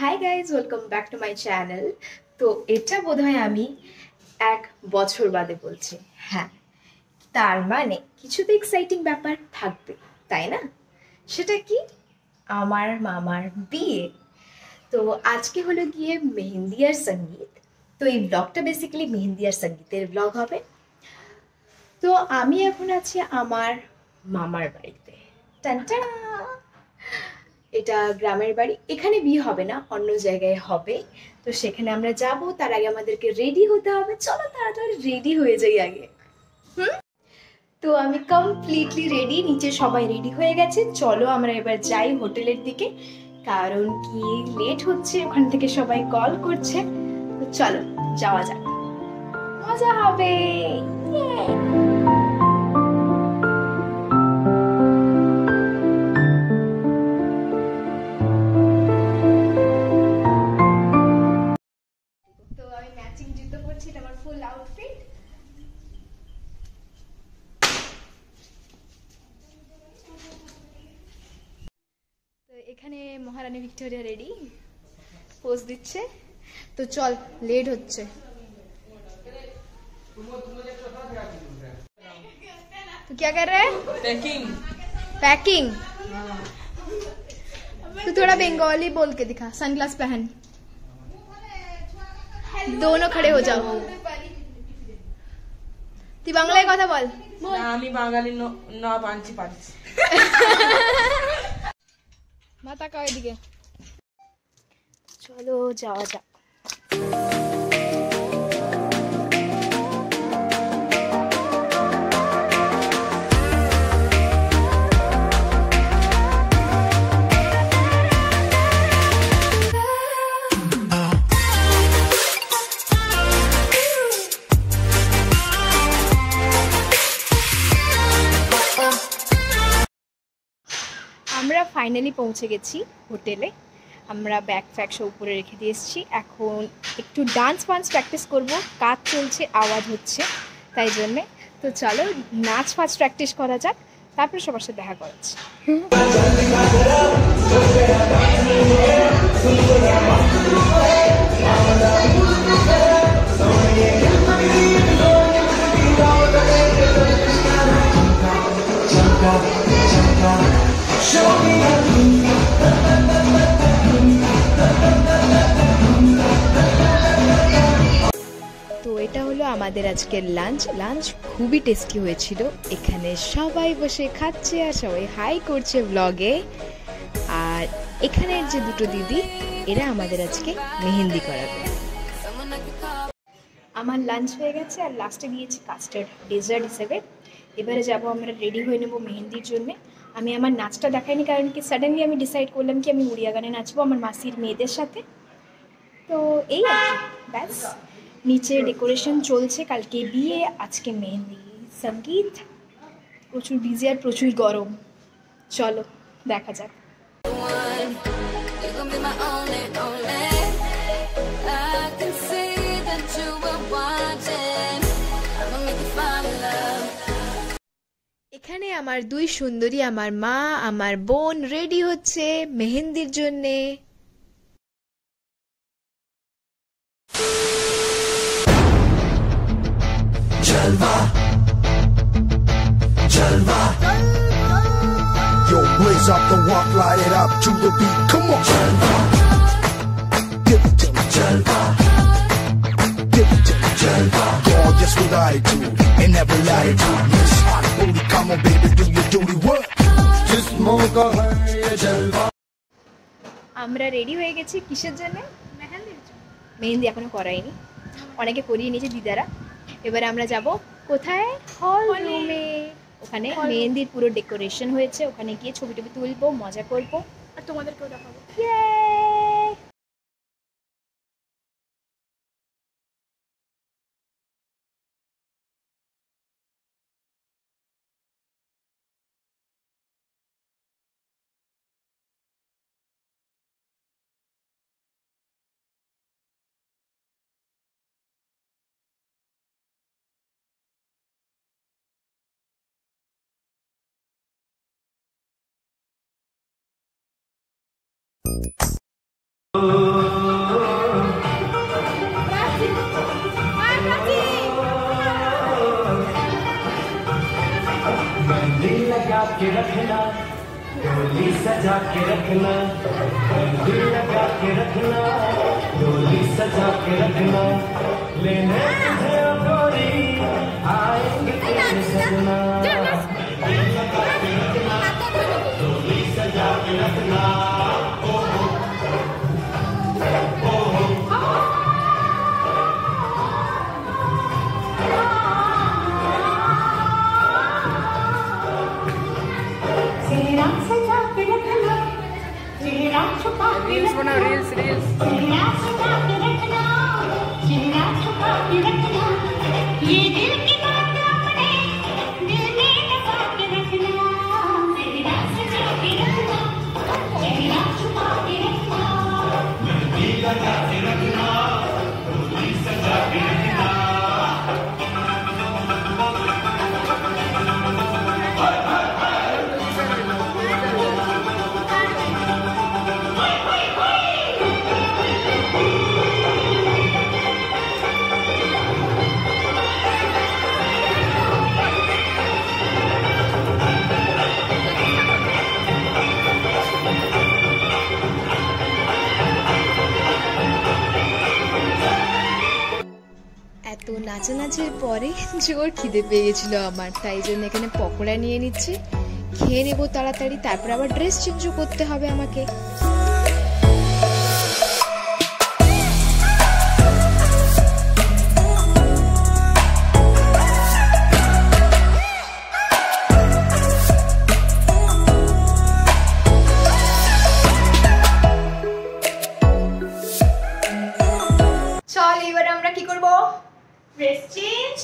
Hi guys, welcome back to my channel. তো এটা বোধহয় আমি এক বছর বাদে বলছি। হ্যাঁ, তার মানে কিছু তো এক্সাইটিং ব্যাপার থাকবে, তাই না? সেটা কি? আমার মামার বিয়ে। তো আজকে হলো গিয়ে মেহেন্দি আর সঙ্গীত। তো এই ব্লগটা বেসিক্যালি মেহেন্দি আর সঙ্গীতের ব্লগ হবে। তো আমি এখন আছি আমার মামার বাড়িতে। টানটা, এটা গ্রামের বাড়ি। এখানে বিয়ে হবে না, অন্য জায়গায় হবে। তো সেখানে আমরা যাব, তার আগে আমাদেরকে রেডি হতে হবে। চলো তাড়াতাড়ি রেডি হয়ে যাই আগে। তো আমি কমপ্লিটলি রেডি, নিচে সবাই রেডি হয়ে গেছে। চলো আমরা এবার যাই হোটেলের দিকে, কারণ কি লেট হচ্ছে, ওখান থেকে সবাই কল করছে। তো চলো যাওয়া যাক, মজা হবে। এখানে মহারানী ভিক্টোরিয়া রেডি পোজ দিচ্ছে। তো চল, লেট হচ্ছে। তো क्या कर रहा है? पैकिंग। पैकिंग। तो थोड़ा बंगाली बोल के दिखा। सनग्लास पहन। दोनों खड़े हो जाओ। তুই বাংলায় কথা বল। আমি বাঙালি না, বানছি পারিস। মাথা কাও এদিকে। চলো যাওয়া যাক। আমরা ফাইনালি পৌঁছে গেছি হোটেলে। আমরা ব্যাগ ফ্যাগ সব উপরে রেখে দিয়ে এসেছি। এখন একটু ডান্স ফান্স প্র্যাকটিস করব, কাজ চলছে, আওয়াজ হচ্ছে, তাই জন্যে। তো চলো নাচ ফাঁচ প্র্যাকটিস করা যাক, তারপরে সবার সাথে দেখা করাচ্ছি। Show me how to do তো এটা হলো আমাদের আজকের লাঞ্চ। লাঞ্চ খুবই টেস্টি হয়েছিল। এখানে সবাই বসে খাচ্ছে আর সবাই হাই করছে ব্লগে। আর এখানের যে দুটো দিদি, এরা আমাদের আজকে মেহেন্দি করাবে। আমার লাঞ্চ হয়ে গেছে আর লাস্টে দিয়েছি কাস্টার্ড ডেজার্ট হিসেবে। এবারে যাব আমরা, রেডি হয়ে নেবো মেহেন্দির জন্যে। আমি আমার নাচটা দেখাইনি, কারণ কি সাডেনলি আমি ডিসাইড করলাম কি আমি উড়িয়া গানে নাচবো আমার মাসির মেয়েদের সাথে। তো এই ব্যাস, নিচে ডেকোরেশন চলছে। কালকে বিয়ে, আজকে মেহেন্দি সঙ্গীত। প্রচুর বিজি আর প্রচুর গরম। চলো দেখা যাক। এখানে আমার দুই সুন্দরী, আমার মা, আমার বোন রেডি হচ্ছে মেহেন্দির জন্যে। আমরা রেডি হয়ে গেছি। কিসের জন্য? মেহেন্দি এখনো করাইনি, অনেকে করিয়ে নিয়েছে দিদারা। এবারে আমরা যাব কোথায়? হল রুমে। ওখানে মেহেন্দির পুরো ডেকোরেশন হয়েছে, ওখানে গিয়ে ছবি টবি তুলবো, মজা করবো আর তোমাদেরকেও দেখাবো। के रखना, डोली सजा के रखना, डोली लगा के रखना, डोली सजा के रखना, लेने तुझे डोरी आएंगे तेरे सजना, डोली लगा के रखना, डोली सजा के रखना, ओहो ओहो reels bana reels chehra sujha ke rakhna chehra sujha ke rakhna ye dil ki baat apne dil mein lga ke rakhna chehra sujha ke rakhna chehra sujha ke rakhna ye dil lga ke rakhna dil sujha ke rakhna তো নাচানাচির পরে জোর খিদে পেয়ে গেছিল আমার, তাই জন্য এখানে পকোড়া নিয়ে নিচ্ছি, খেয়ে নেবো তাড়াতাড়ি। তারপর আবার ড্রেস চেঞ্জও করতে হবে আমাকে। চল এবার আমরা কি করবো? Dress change.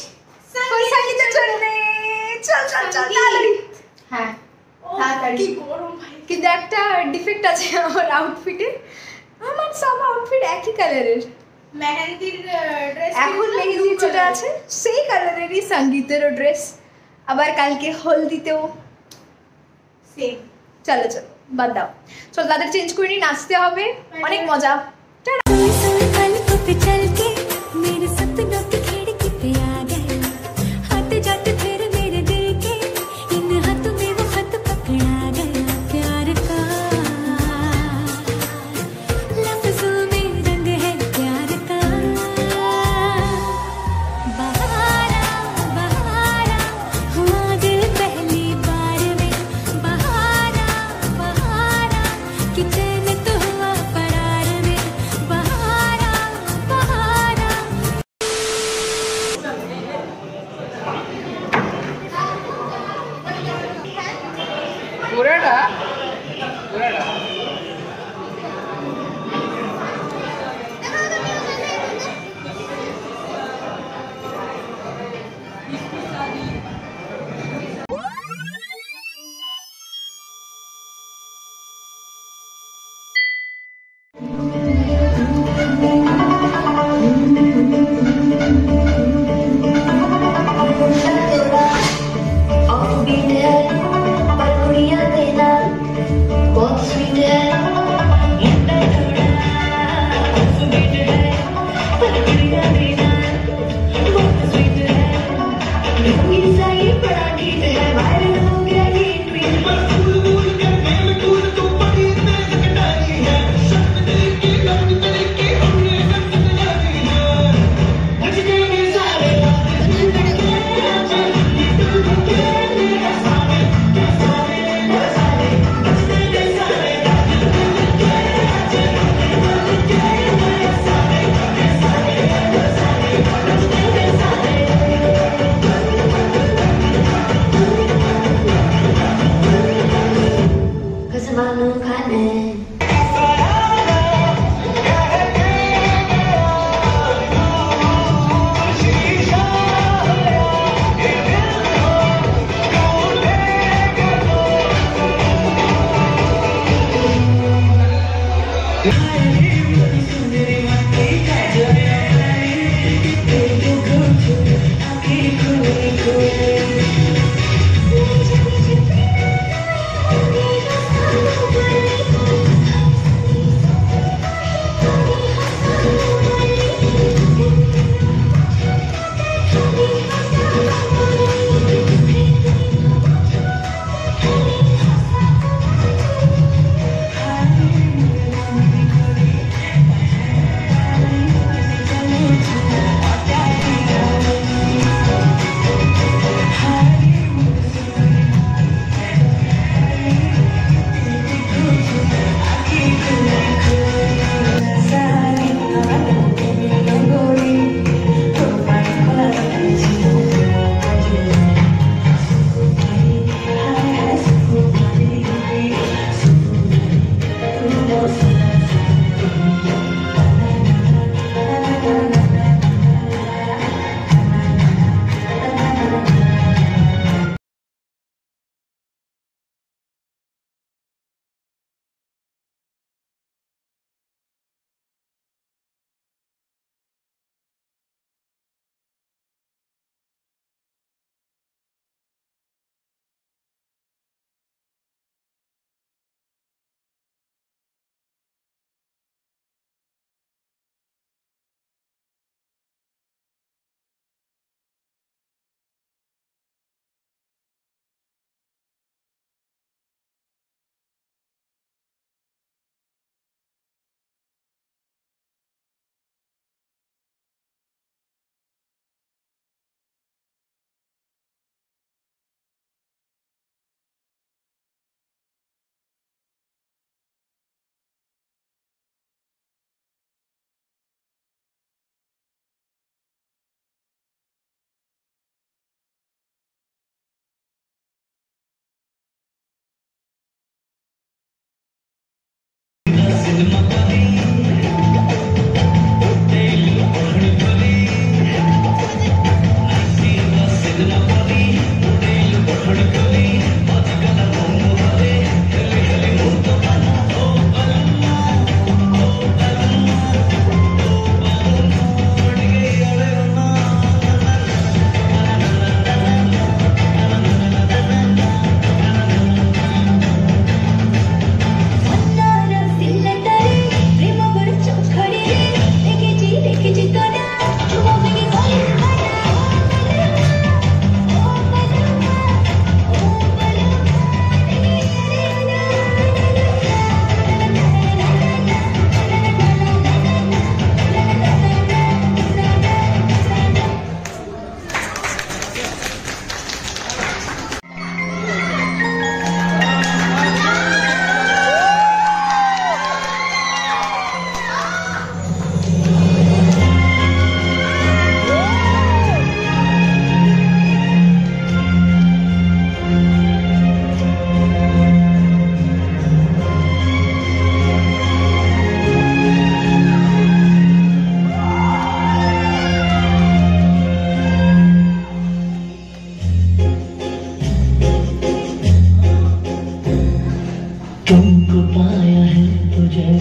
Sangeet chale. Chal chal chal. হ্যাঁ। তাড়াতাড়ি। কি করব ভাই? কিন্তু একটা ডিফেক্ট আছে আমার আউটফিটে। আমার সব আউটফিট একই কালারের। মেহেন্দির ড্রেস এখন মেহেন্দি যেটা আছে সেই কালারেরই সংগীতেরও ড্রেস। আবার কালকে হলদিতেও সেম। চলো চলো বাদ দাও। চল তাড়াতাড়ি চেঞ্জ করে নি, নাচতে হবে, অনেক মজা।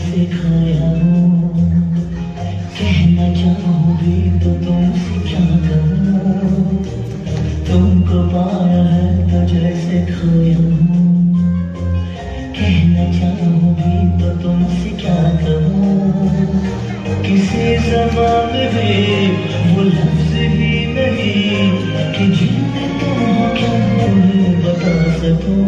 सिखाया कहना चाहूँगी तो तुमसे क्या कहूँ, तुमको पाया है तो जैसे खोया हूँ, कहना चाहूँगी तो तुमसे क्या कहूँ, किसी ज़बान भी वो लफ्ज़ ही नहीं कि जिनमें तुम हो क्या तुम्हें बता सकूँ।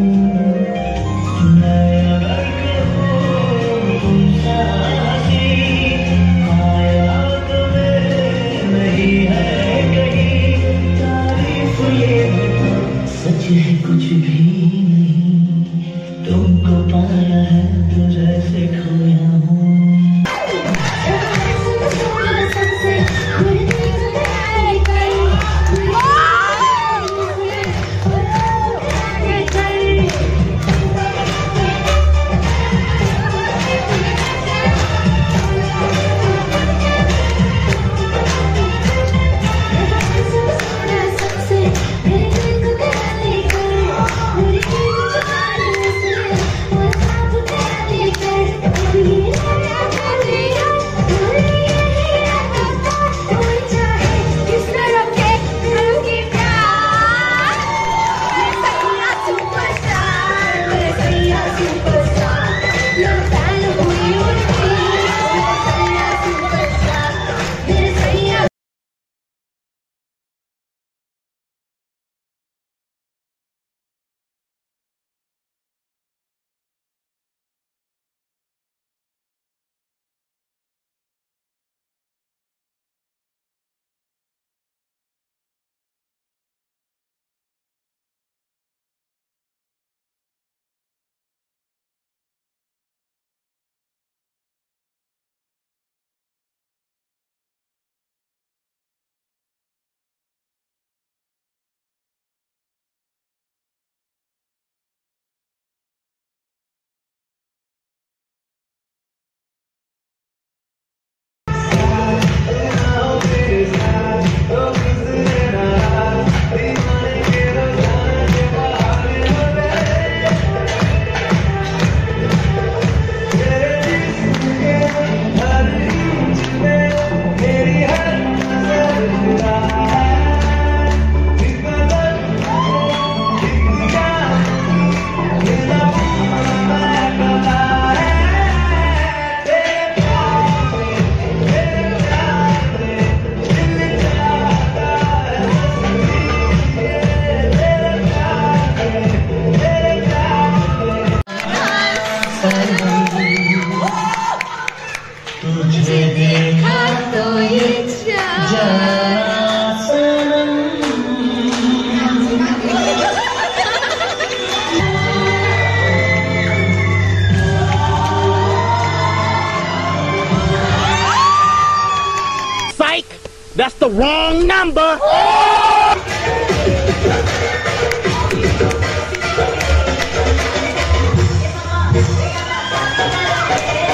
कुछ भी नहीं तुमको पाया है तो जैसे खोया हूँ। That's the wrong number! Oh!